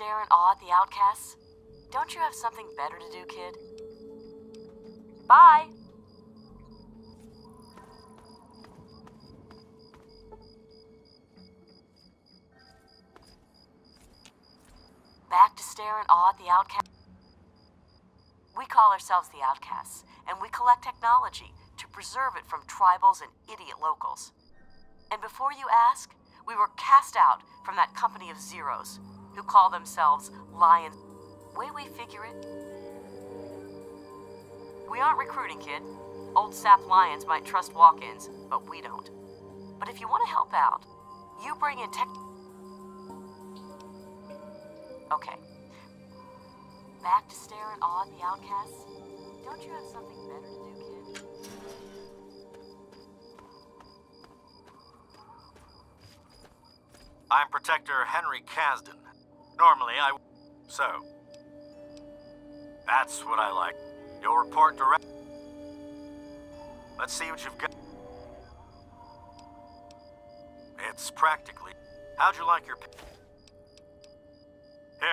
stare in awe at the outcasts? Don't you have something better to do, kid? Bye! Back to stare in awe at the outcasts. We call ourselves the outcasts, and we collect technology to preserve it from tribals and idiot locals. And before you ask, we were cast out from that company of zeros who call themselves lions. Way we figure it. We aren't recruiting, kid. Old sap lions might trust walk-ins, but we don't. But if you want to help out, you bring in tech... Okay. Back to stare in awe at the outcasts? Don't you have something better to do, kid? I'm Protector Henry Kasdan. Normally I... So... That's what I like. You'll report direct. Let's see what you've got. It's practically... How'd you like your... Here.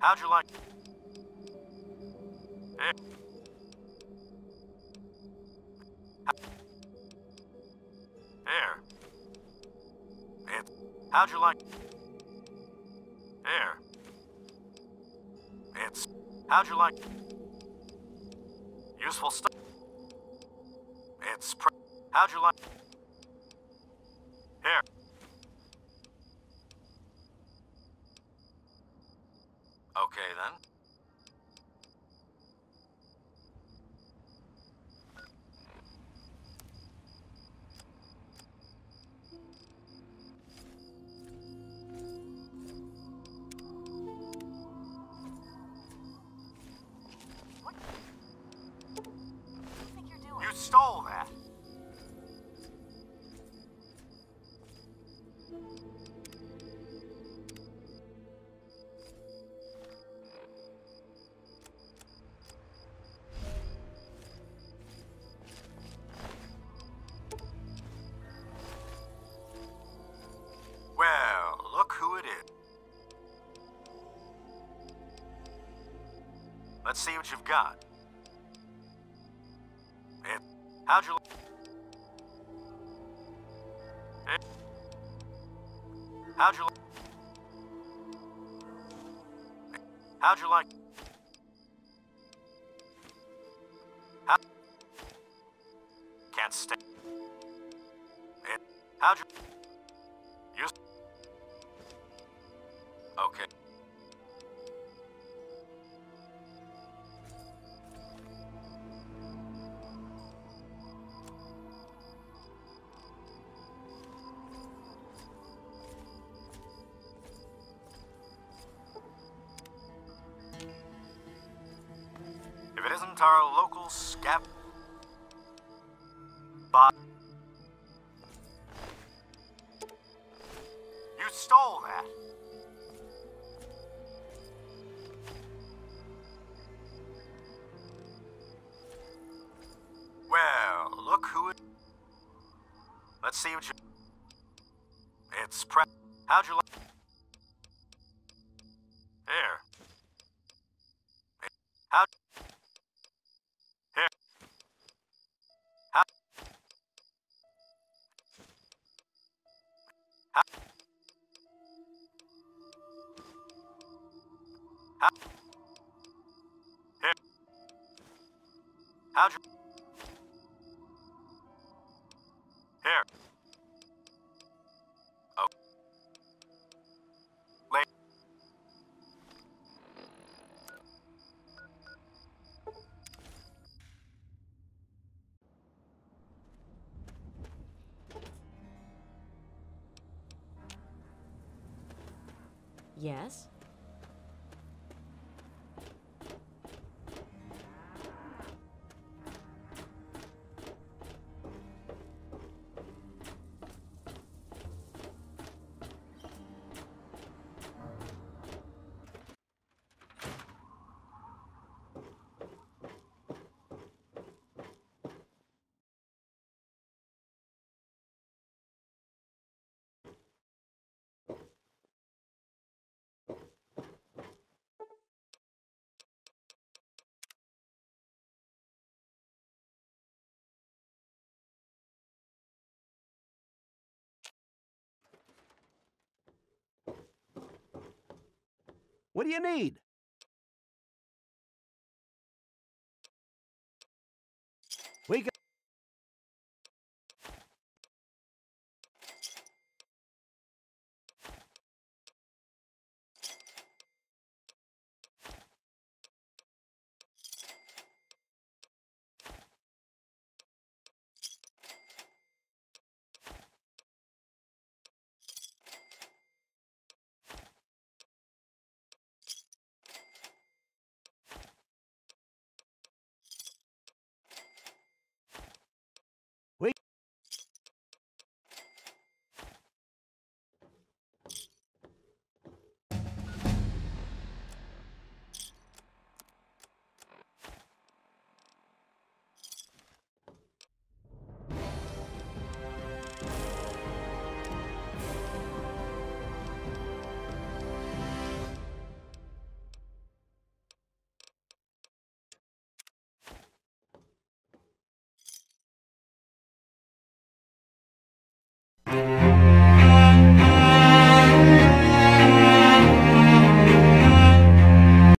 How'd you like... Here. Here. It's... How'd you like... Here. It's... How'd you like... Useful stuff. It's... How'd you like... Here. Okay, then. Stole that. Well, look who it is. Let's see what you've got. How'd you like? How'd you like? How'd you like? How? Can't stay. How'd you? Use. Okay. Isn't our local scab bot? You stole that. Well, look who it. Let's see what you. It's prep. How'd you like? Here. How'd. Here. How'd you? Here. Oh. Late. Yes. What do you need?